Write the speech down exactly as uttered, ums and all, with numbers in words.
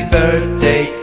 Happy birthday